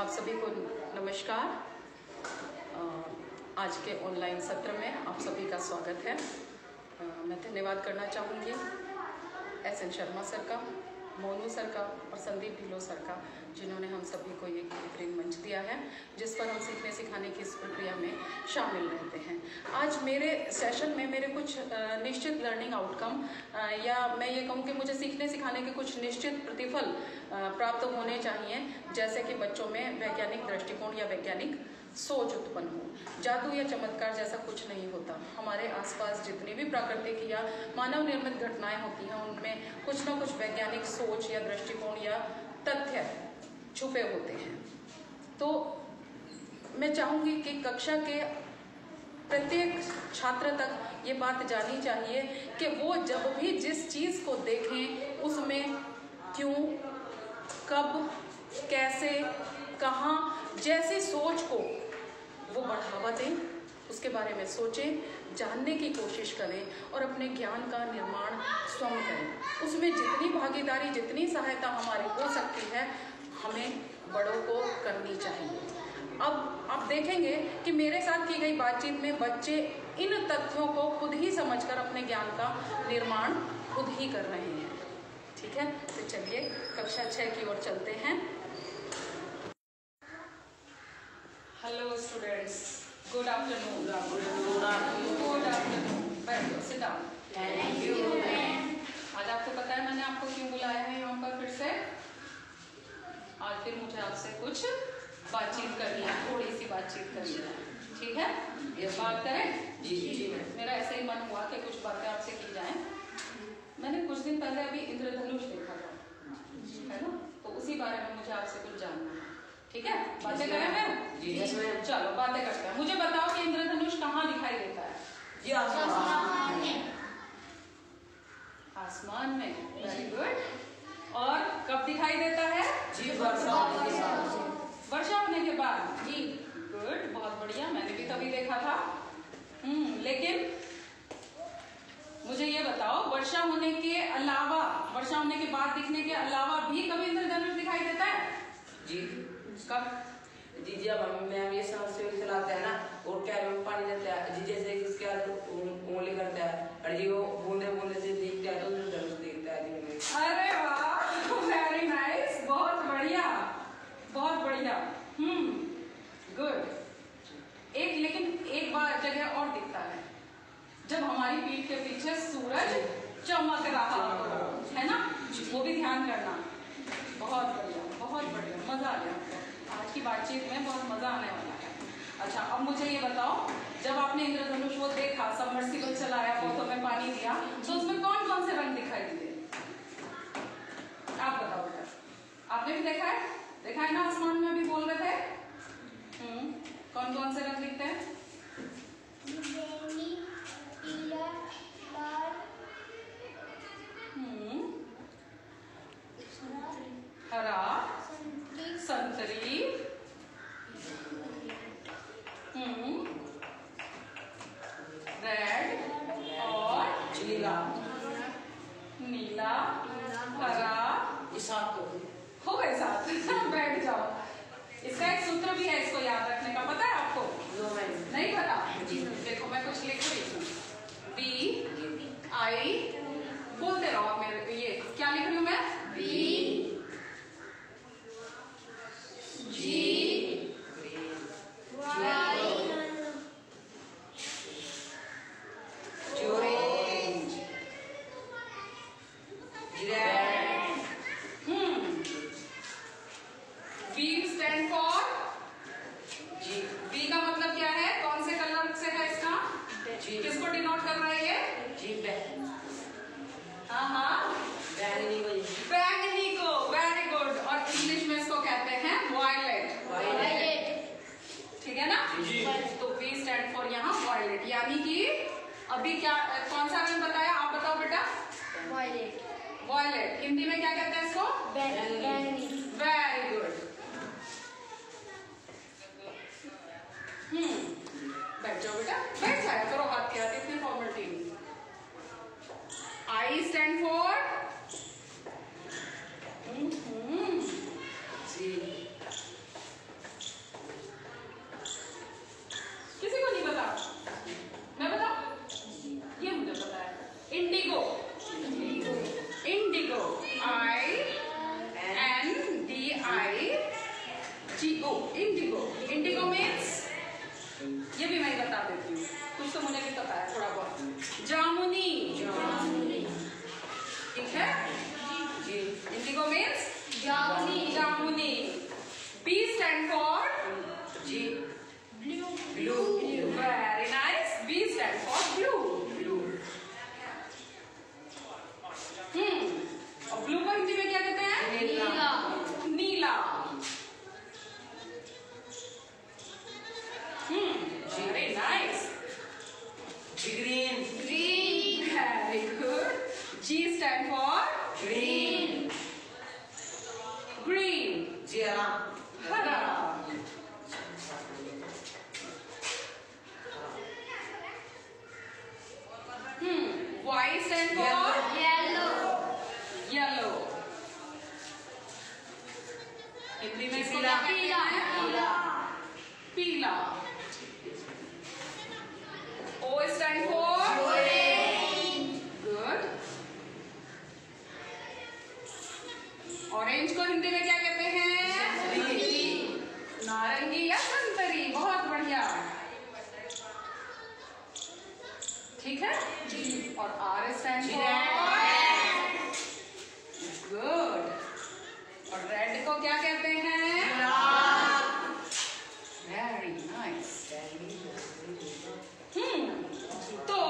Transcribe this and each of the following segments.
आप सभी को नमस्कार। आज के ऑनलाइन सत्र में आप सभी का स्वागत है। मैं धन्यवाद करना चाहूँगी एस.एन. शर्मा सर का, मोनू सर का और संदीप ढिल्लों सर का, जिन्होंने हम सभी को ये बेहतरीन मंच दिया है जिस पर हम सीखने सिखाने की इस प्रक्रिया में शामिल रहते हैं। आज मेरे सेशन में मेरे कुछ निश्चित लर्निंग आउटकम या मैं ये कहूँ कि मुझे सीखने सिखाने के कुछ निश्चित प्रतिफल प्राप्त होने चाहिए, जैसे कि बच्चों में वैज्ञानिक दृष्टिकोण या वैज्ञानिक सोच उत्पन्न हो। जादू या चमत्कार जैसा कुछ नहीं होता। हमारे आसपास जितनी भी प्राकृतिक या मानव निर्मित घटनाएं होती हैं उनमें कुछ ना कुछ वैज्ञानिक सोच या दृष्टिकोण या तथ्य छुपे होते हैं। तो मैं चाहूँगी कि कक्षा के प्रत्येक छात्र तक ये बात जानी चाहिए कि वो जब भी जिस चीज़ को देखें उसमें क्यों, कब, कैसे, कहाँ जैसी सोच को वो बढ़ावा दें, उसके बारे में सोचें, जानने की कोशिश करें और अपने ज्ञान का निर्माण स्वयं करें। उसमें जितनी भागीदारी, जितनी सहायता हमारी हो सकती है हमें बड़ों को करनी चाहिए। अब आप देखेंगे कि मेरे साथ की गई बातचीत में बच्चे इन तथ्यों को खुद ही समझकर अपने ज्ञान का निर्माण खुद ही कर रहे हैं। ठीक है, तो चलिए कक्षा 6 की ओर चलते हैं। Hello students. Good afternoon. Good afternoon. Good afternoon. Good afternoon. बैठो, sit down. Thank you. आज आपको पता है मैंने आपको क्यों बुलाया है यहाँ पर फिर से? आज फिर मुझे आपसे कुछ बातचीत करनी है, थोड़ी सी बातचीत करनी है। ठीक है? ये बात करें? जी जी। मेरा ऐसे ही मन हुआ कि कुछ बातें आपसे की जाएं। मैंने कुछ दिन पहले अभी इंद्रधनुष देखा था, है ना? तो उसी बारे में मुझे आपसे कुछ जानना है। ठीक है, बातें करें मैम? जी मैम। चलो बातें करते हैं। मुझे बताओ कि इंद्रधनुष कहाँ दिखाई देता है? जी आसमान में। आसमान में, वेरी गुड। और कब दिखाई देता है? जी वर्षा होने के बाद। जी गुड, बहुत बढ़िया। मैंने भी तभी देखा था। लेकिन मुझे ये बताओ, वर्षा होने के अलावा, वर्षा होने के बाद दिखने के अलावा भी कभी इंद्रधनुष दिखाई देता है? जी कब? जी जब मैम ये समस्या चलाते हैं ना और क्या पानी देता है, जी जैसे इसके हाथ उंगली करता है और जी वो बूंदे बूंदे से दिखता है तो जरूर दिखता है। अरे वाह, वेरी नाइस, बहुत बढ़िया, बहुत बढ़िया। गुड। एक लेकिन एक बार जगह और दिखता है, जब हमारी पीठ के पीछे सूरज चमक रहा है ना, वो भी ध्यान करना। बहुत बढ़िया, बहुत बढ़िया, मजा आ गया। आज की बातचीत में बहुत मजा आने वाला है। अच्छा, अब मुझे ये बताओ, जब आपने इंद्रधनुष वो देखा, सबमर्सिबल चलाया, पौधों में पानी दिया, तो उसमें कौन कौन से रंग दिखाई दिए? आप बताओ बेटा, आपने भी देखा है? देखा है ना, आसमान में भी बोल रहे थे। कौन कौन से रंग दिखते हैं? हरा, संतरी, रेड और नीला। नीला, हरा, साथ हो गए, साथ बैठ जाओ। इसका एक सूत्र भी है, इसको याद रखने का। पता है आपको? नहीं पता? देखो मैं कुछ लिख रही हूँ। बी आई, बोलते रहो मेरे। ये क्या लिख रही हूँ मैं? B G Y orange, red. V stand for G. V का मतलब क्या है? कौन से कलर से है इसका? G. किसको डिनोट कर रहा है ये? G बैंगनी। हाँ हाँ, बैंगनी को। बैंगनी को, वेरी गुड। और इंग्लिश में इसको कहते हैं वायलेट, ठीक है ना? तो वी स्टैंड फॉर यहाँ वायलेट, यानी कि अभी क्या कौन सा रंग बताया? आप बताओ बेटा। वायलेट। वायलेट हिंदी में क्या कहते हैं इसको? बैंगनी। Very good. बैठ जाओ बेटा, बैठ जाया करो, हाथ के हाथ, इतनी formality. I stand for GO, indigo. Indigo means, ये भी मैं बता देती हूँ, कुछ तो मुझे भी पता है थोड़ा बहुत। जामुनी, ठीक है जी। इंडिगो मीन्स जामुनी, जामुनी। B stand for ji, blue, blue, very nice. B stand for blue, blue. और ब्लू को हिंदी में क्या कहते हैं? नीला, नीला। Very nice. Green, green, very good. G stand for green, green. G हरा, Y stand for yellow, yellow। Hindi में पीला, पीला, पीला, पीला। O stand for orange, good। Orange को हिंदी में क्या कहते हैं? नारंगी या संतरी, बहुत बढ़िया, ठीक है। और R स्टैंड फॉर गुड। और रेड को क्या कहते हैं? Very nice. तो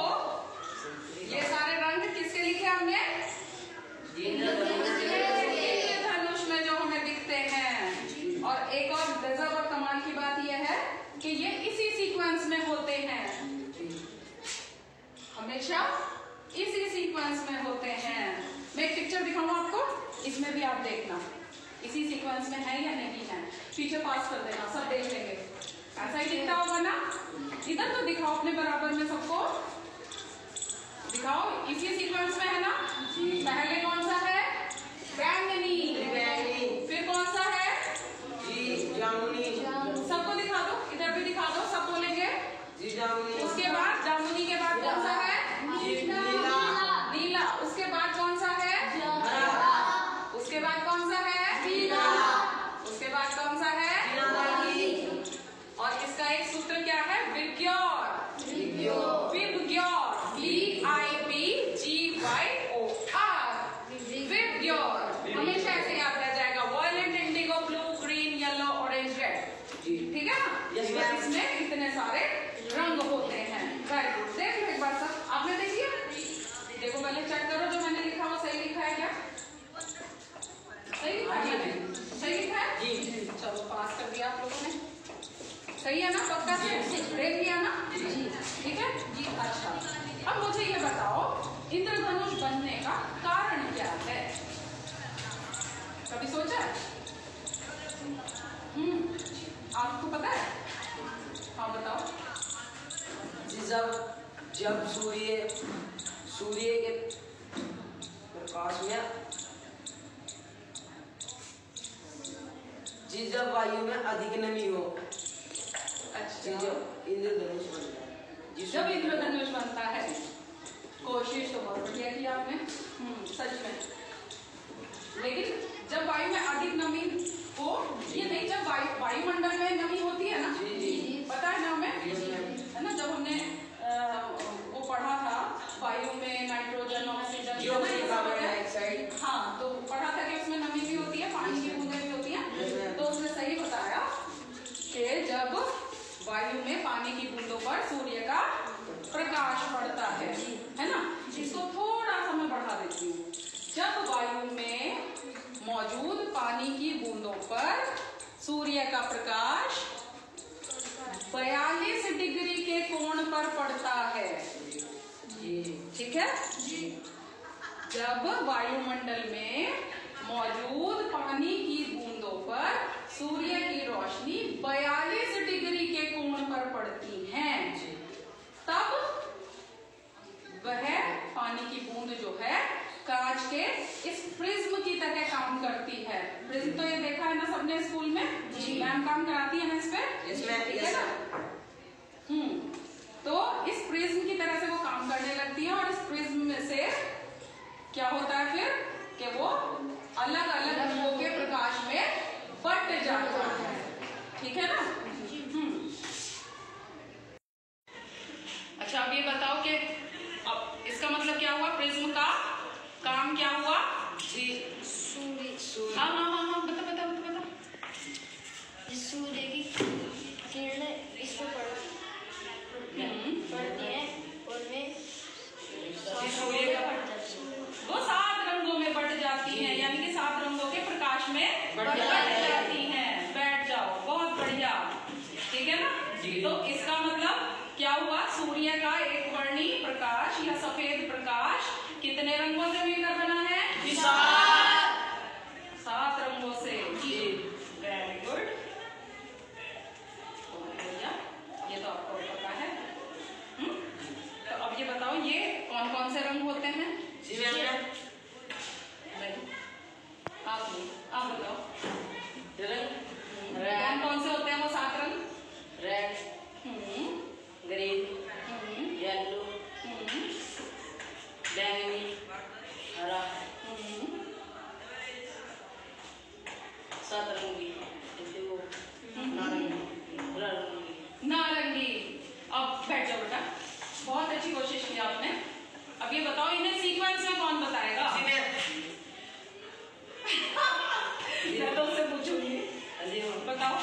ये सारे रंग किसके लिखे हमने? धनुष में जो हमें दिखते हैं। और एक और गजब और कमाल की बात यह है कि ये इसी सीक्वेंस में होते हैं, हमेशा इसी सीक्वेंस में होते हैं। मैं एक पिक्चर दिखाऊंगा आपको, इसमें भी आप देखना इसी सीक्वेंस में है या नहीं है। पीछे पास कर देना, सब देख लेंगे। ऐसा ही दिखता होगा ना? इधर तो दिखाओ, अपने बराबर में सबको दिखाओ, इसी सीक्वेंस में है ना। पहले कौन सा है? बैंगनी। फिर कौन सा है? जामुनी। सबको दिखा दो, इधर भी दिखा दो, सब बोलेंगे जामुनी। उसके बाद जामुनी के बाद कौन सा है? नीला, नीला। उसके बाद कौन सा है? हरा। उसके बाद कौन सा है? पीला। उसके बाद कौन सा है? नारंगी। और इसका एक सूत्र क्या है? विग्योर, विग्योर, VIBGYOR, विग्योर। हमेशा ऐसे याद रह जाएगा। Violet, indigo, blue, green, yellow, orange, red, ठीक है ना। इसमें इतने सारे रंग होते हैं। Very good. देख लो एक बार सब, आपने देख लिया? देखो पहले चेक करो जो मैंने लिखा वो सही लिखा है क्या? सही लिखा है, सही लिखा है जी। चलो पास कर दिया आप लोगों ने, सही है ना? पक्का देख लिया ना? ठीक है जी। अच्छा, अब मुझे ये बताओ इंद्रधनुष बनने का कारण क्या है? कभी सोचा? आपको पता है? हाँ बताओ। जब सूर्य के प्रकाश में जब वायु में अधिक नमी हो, अच्छा, इंद्रधनुष बनता है। जब इंद्रधनुष बनता है। कोशिश तो बहुत बढ़िया की आपने, सच में। लेकिन जब वायु में अधिक नमी हो, ये नहीं, जब वायुमंडल में नमी होती है ना, पता है ना हमें, है ना? जब हमने वो पढ़ा था वायु में नाइट्रोजन, ऑक्सीजन, हाँ, तो पढ़ा था कि उसमें नमी भी होती है, पानी की बूंदें भी होती हैं। तो उसने सही बताया कि जब वायु में पानी की बूंदों पर सूर्य का प्रकाश पड़ता है ना। इसको थोड़ा सा मैं बढ़ा देती हूँ। जब वायु में मौजूद पानी की बूंदों पर सूर्य का प्रकाश 42 डिग्री के कोण पर पड़ता है, ठीक है जी। जब वायुमंडल में मौजूद पानी की बूंदों पर सूर्य की रोशनी 42 डिग्री के कोण पर पड़ती है, तब वह पानी की बूंद जो है कांच के इस प्रिज्म की तरह काम करती है। प्रिज्म तो ये देखा है ना सबने स्कूल में, मैम काम कराती है ना इस पे, ठीक है ना। तो इस प्रिज्म की तरह से वो काम करने लगती है। और इस प्रिज्म में से क्या होता है फिर कि वो अलग अलग रंगों के प्रकाश में बट जाता है। सूर्य का एक वर्णी प्रकाश या सफेद प्रकाश कितने रंगों से मिलकर बना है? सात रंगों से। वेरी गुड, ये तो आपको पता है। तो अब ये बताओ ये कौन कौन से रंग होते हैं? आप बताओ रंग कौन से होते हैं? वो सात रंग, रेड, ग्रीन, येलो, बैंगनी, हरा, सात रंगी, नारंगी। अब बैठ जाओ बेटा, बहुत अच्छी कोशिश की आपने। अब ये बताओ इन्हें सीक्वेंस में कौन बताएगा? मैं तो उससे पूछूंगी, बताओ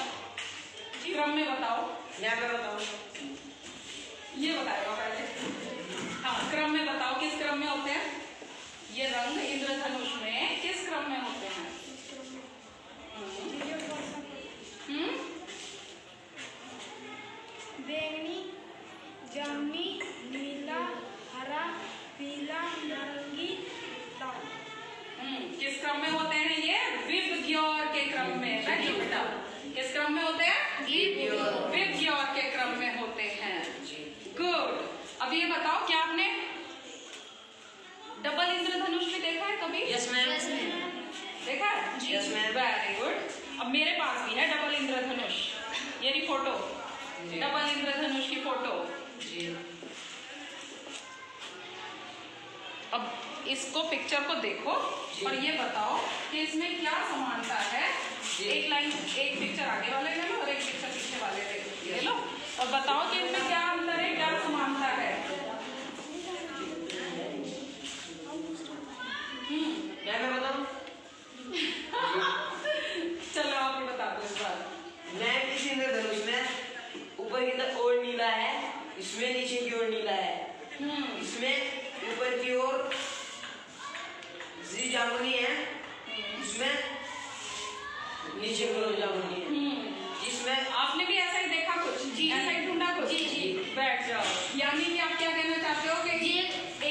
क्रम में बताओ। मैं बताऊँ, ये बताएगा पहले। हाँ, क्रम में बताओ किस क्रम में होते हैं ये रंग? इंद्रधनुष में किस क्रम में होते हैं? बैंगनी, जामुनी, नीला, हरा, पीला, नारंगी, लाल। किस क्रम में होते हैं ये? विपग्योर के क्रम में। राइट बेटा, किस क्रम में होते हैं? विपग्योर के क्रम में होते हैं। गुड। अब ये बताओ क्या आपने डबल इंद्रधनुष भी देखा है कभी? यस मैम, देखा है जी। Yes ma'am, very good. अब मेरे पास भी है डबल इंद्रधनुष, यानी फोटो, डबल इंद्रधनुष की फोटो जी। अब इसको पिक्चर को देखो और ये बताओ कि इसमें क्या समानता है। एक लाइन, एक पिक्चर आगे वाले ले लो और एक पिक्चर पीछे वाले ले लो और बताओ कि इनमें क्या अंतर है, क्या समानता है। मैं बताऊं? चलो आप ही बता दो इस बार। मैं किसी इंद्रधनुष में ऊपर की ओर नीला है, इसमें नीचे की ओर नीला है, इसमें ऊपर की ओर जी जामुनी है, इसमें नीचे गुलाब जामुनी है। इसमें आपने भी ऐसा ही देखा कुछ जी, ऐसा ही ढूंढा कुछ जी जी। बैठ जाओ। यानी कि आप क्या कहना चाहते हो कि ये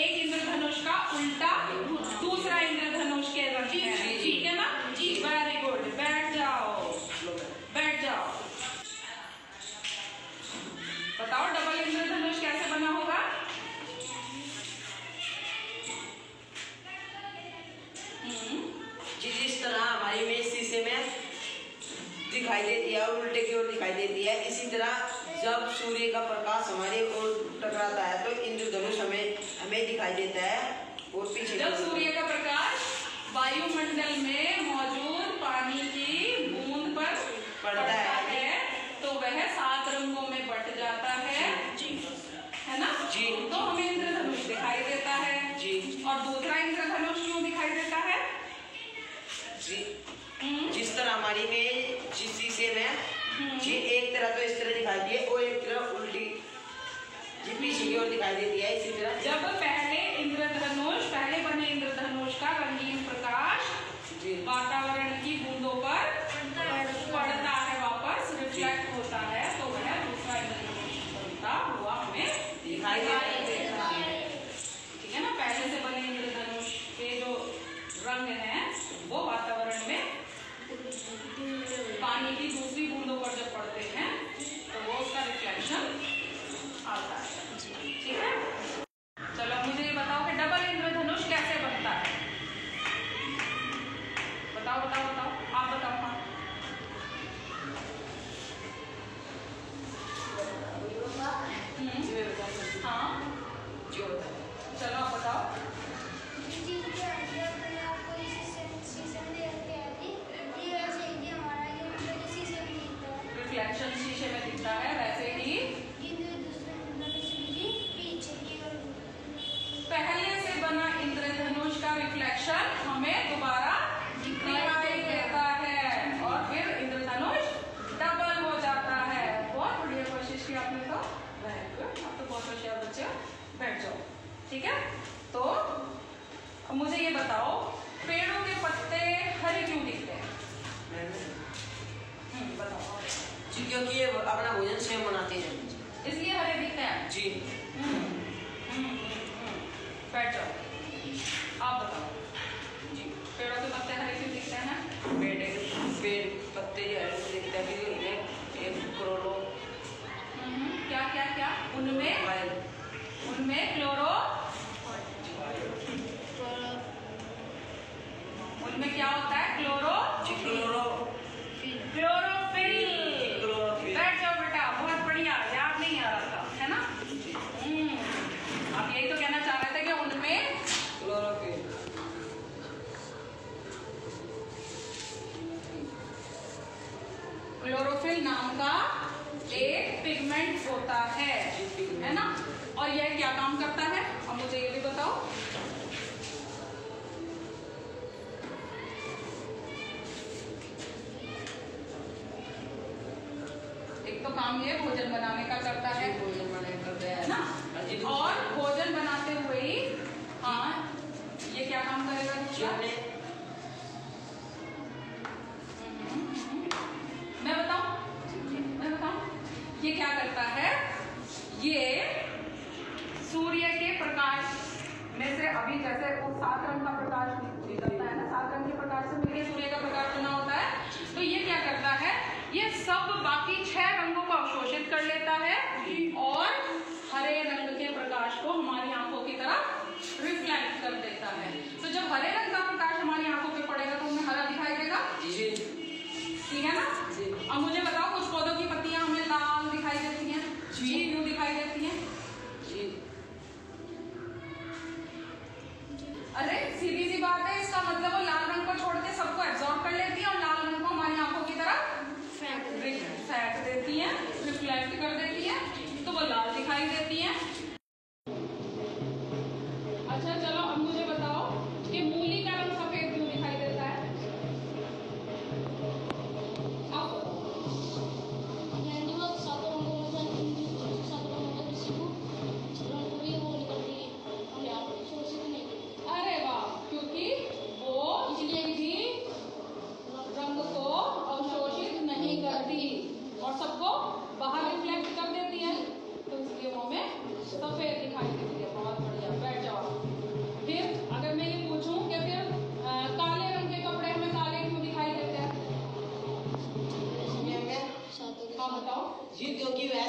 एक इंद्रधनुष का उल्टा दूसरा इंद्रधनुष के रंग है, ठीक है ना जी। वेरी गुड, बैठ जाओ, बैठ जाओ। बताओ डबल इंद्रधनुष कैसे बना होगा? जिस तरह हमारी में शीशे में दिखाई देती है और उल्टे की ओर दिखाई देती है, इसी तरह जब सूर्य का प्रकाश हमारे ओर टकराता है तो इंद्रधनुष हमें दिखाई देता है। और पीछे जब सूर्य का प्रकाश वायुमंडल में मौजूद पानी की बूंद पर पड़ता है तो वह सात रंगों में बट जाता है जी, है ना जी। तो हमें इंद्रधनुष दिखाई देता है जी। और दूसरा इंद्रधनुष क्यों दिखाई देता है? जिस तरह हमारी में शीशे में जी एक तरह तो इस तरह दिखाई दी है और एक तरह उल्टी जी पीछे की ओर दिखाई देती है, इसी तरह जब पहले बने इंद्रधनुष का रंगीन प्रकाश वातावरण की बूंदों पर पड़ता है, वापस रिफ्लेक्ट होता है तो वह दूसरा इंद्रधनुष बनता हुआ हमें दिखाई देता है, ठीक है ना। पहले से बने इंद्रधनुष के जो रंग है वो वातावरण में पानी की दूसरी बूंदों पर जब पड़ते हैं तो वो उसका रिफ्लेक्शन आता है, ठीक है। चलो मुझे ये बताओ कि डबल इंद्रधनुष कैसे बनता है? बताओ बताओ बताओ, आप बताओ। हाँ चलो आप बताओ। रिफ्लेक्शन शीशे में दिखता है, वैसे ही पहले से बना इंद्रधनुष का रिफ्लेक्शन हमें दोबारा दिखाई देता है और फिर इंद्रधनुष डबल हो जाता है। बहुत बढ़िया कोशिश की आपने तो, वेरी गुड। आप तो बहुत होशियार बच्चे, बैठ जाओ, ठीक है। तो मुझे ये बताओ पेड़ों के पत्ते हरे क्यों दिखते हैं? बताओ। क्योंकि ये अपना भोजन स्वयं बनाते हैं इसलिए हरे दिखते हैं जी। बैठ जाओ, आप बताओ जी, पेड़ों के पत्ते हरे क्यों दिखते हैं? पेड़ पत्ते हरे दिखते हैं, क्या क्या क्या उनमें क्लोरो, उनमें क्या होता है? क्लोरोफिल। बैठ जाओ बेटा, बहुत बढ़िया, याद नहीं आ रहा था है ना। आप यही तो कहना चाह रहे थे कि उनमें क्लोरोफिल। क्लोरोफिल नाम का एक पिगमेंट होता है ना, और यह क्या काम करता है? अब मुझे ये भी बताओ, एक तो काम ये भोजन बनाने का करता है, भोजन बनाने करता है ना, और भोजन बनाते हुए हाँ ये क्या काम करेगा? मैं बताऊं ये क्या करता है? ये सूर्य के प्रकाश में से, अभी जैसे वो 7 रंग का प्रकाश निकलता है ना, 7 रंग के प्रकाश से मिलकर सूर्य का प्रकाश बना होता है, तो ये क्या करता है? ये सब बाकी 6 रंगों को अवशोषित कर लेता है और हरे रंग के प्रकाश को हमारी आंखों की तरफ रिफ्लेक्ट कर देता है। तो जब हरे रंग का प्रकाश हमारी आंखों पे पड़ेगा तो हमें हरा दिखाई देगा, ठीक है ना। अब मुझे बताओ, कुछ पौधों की पत्तियां हमें लाल दिखाई देती हैं, यूं दिखाई देती हैं। अरे सीधी सी बात है, इसका मतलब वो लाल रंग को छोड़ के सबको एब्जॉर्ब कर लेती है और लाल रंग को हमारी आंखों की तरफ फेंक देती है, रिफ्लेक्ट कर देती है, तो वो लाल दिखाई देती है। अच्छा चलो, अब मुझे बताओ कि मूली का रंग सफेद क्यों दिखाई देता है? क्योंकि वह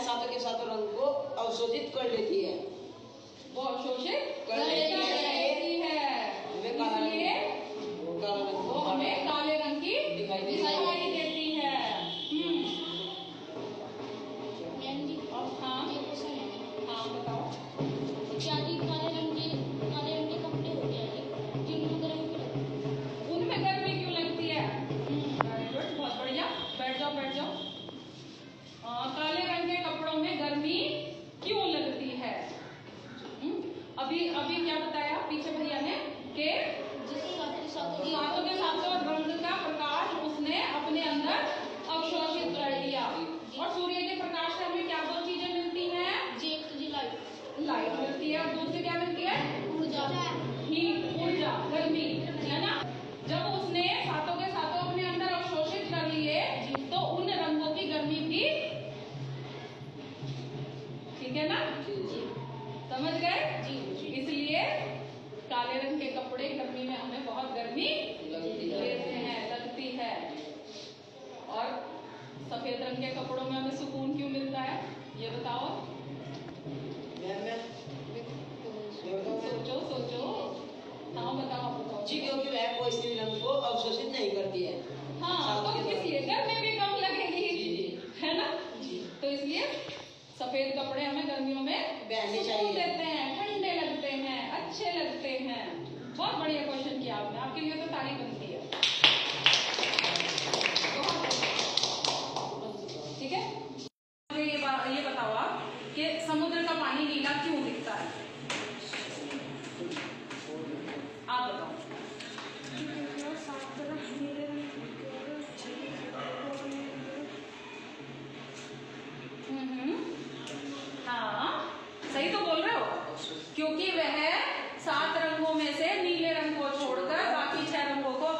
7 रंगों में से नीले रंग को छोड़कर बाकी 6 रंगों को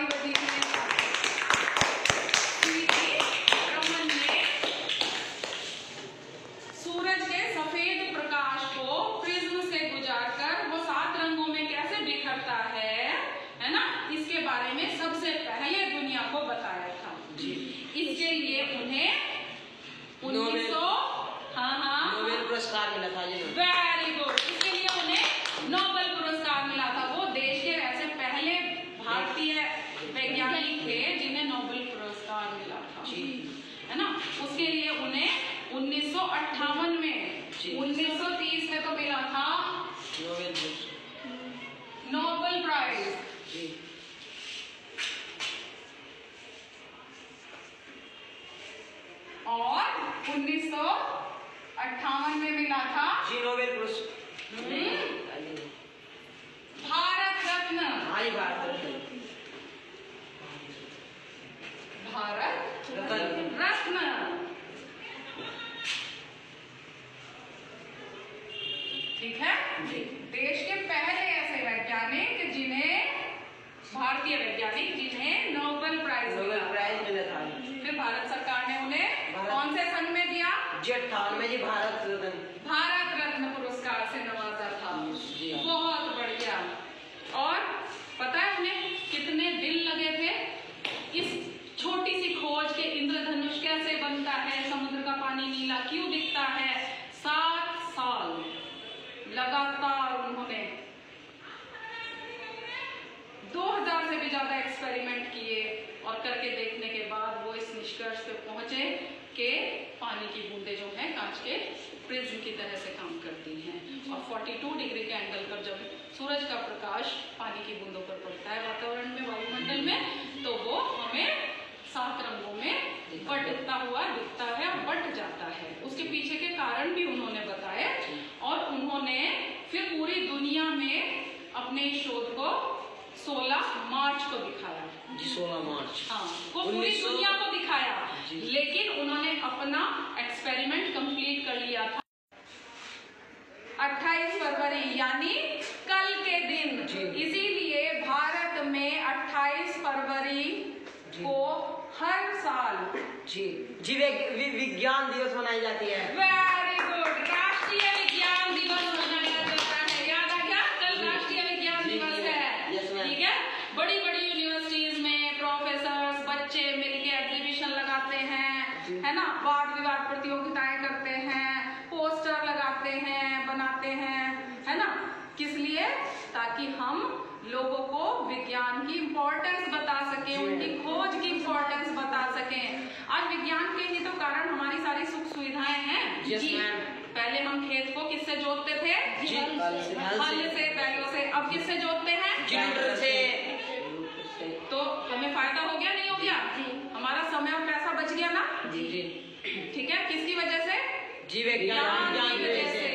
ताली बजी है। रमन ने सूरज के सफेद प्रकाश को प्रिज्म से गुजारकर वो 7 रंगों में कैसे बिखरता है ना, इसके बारे में सबसे पहले दुनिया को बताया था। इसके लिए उन्हें 1900 नोबेल पुरस्कार मिला था। वेरी गुड, इसके लिए उन्हें नोबेल पुरस्कार मिला था। वो देश के ऐसे पहले भारतीय वैज्ञानिक थे जिन्हें नोबेल पुरस्कार मिला था, है ना। उसके लिए उन्हें 1958 में 1930 में तो मिला था नोबेल प्राइज। और 1958 में मिला था नोबेल पुरस्कार, भारत रत्न। भारत रत्न ठीक है। देश के पहले ऐसे वैज्ञानिक जिन्हें भारतीय वैज्ञानिक जिन्हें नोबेल प्राइज मिला था। फिर भारत सरकार ने उन्हें कौन से सन में दिया? जी, भारत रत्न पुरस्कार से नवाजा था। बहुत बढ़िया। और पता है उन्हें कितने दिन लगे थे? इस छोटी सी खोज के इंद्रधनुष कैसे बनता है, समुद्र का पानी नीला क्यों दिखता है, 7 साल लगातार उन्होंने 2000 से भी ज्यादा एक्सपेरिमेंट किए और करके देखने के बाद वो इस निष्कर्ष पे पहुंचे कि पानी की बूंदें जो है कांच के प्रिज्म की तरह से काम करती हैं और 42 डिग्री के एंगल पर जब सूरज का प्रकाश पानी की बूंदों पर पड़ता है वातावरण में, वायुमंडल में, तो वो हमें 7 रंगों में बटता हुआ दिखता है और बट जाता है। उसके पीछे के कारण भी उन्होंने बताए और उन्होंने फिर पूरी दुनिया में अपने शोध को 16 मार्च को दिखाया। 16 मार्च, हाँ, वो पूरी दुनिया को दिखाया, लेकिन उन्होंने अपना एक्सपेरिमेंट कंप्लीट कर लिया था 28 फरवरी, यानी कल के दिन। इसीलिए भारत में 28 फरवरी को हर साल विज्ञान दिवस मनाई जाती है। वेरी गुड, राष्ट्रीय विज्ञान दिवस मनाया जाता है। याद आ गया, कल राष्ट्रीय विज्ञान दिवस है, ठीक है। बड़ी बड़ी यूनिवर्सिटीज में प्रोफेसर्स बच्चे मिलकर एग्जीबिशन लगाते हैं, है ना, वाद विवाद प्रतियोगिताएं करते हैं, पोस्टर लगाते हैं, बनाते हैं, है ना। किस लिए? ताकि हम लोगों को विज्ञान की इम्पोर्टेंस बता सके, उनकी खोज की इम्पोर्टेंस बता सके। आज विज्ञान के ही तो कारण हमारी सारी सुख सुविधाएं हैं। जी, पहले हम खेत को किससे जोतते थे? हल से, बैलों से। अब किससे जोतते हैं? ट्रैक्टर से। तो हमें फायदा हो गया, नहीं हो गया? हमारा समय और पैसा बच गया ना, ठीक है। किसकी वजह से? विज्ञान की वजह से।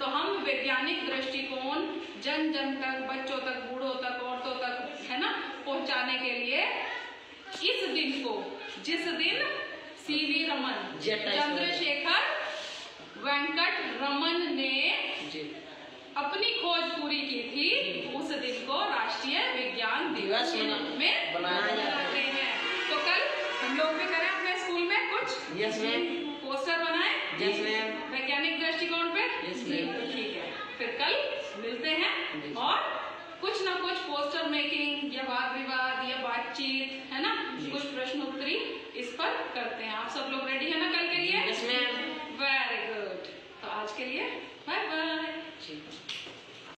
तो हम वैज्ञानिक दृष्टिकोण जन जन तक, बच्चों तक, बूढ़ों तक, औरतों तक, है ना, पहुंचाने के लिए इस दिन को, जिस दिन सीवी रमन, चंद्रशेखर वेंकट रमन ने अपनी खोज पूरी की थी, उस दिन को राष्ट्रीय विज्ञान दिवस में मनाया जाते हैं। तो कल हम लोग भी करें अपने स्कूल में कुछ पोस्टर बनाए वैज्ञानिक दृष्टिकोण पे, ठीक है। फिर कल मिलते हैं और कुछ ना कुछ पोस्टर मेकिंग या वाद विवाद या बातचीत, है ना, कुछ प्रश्नोत्तरी इस पर करते हैं। आप सब लोग रेडी है ना कल के लिए? Very good. तो आज के लिए बाय बाय।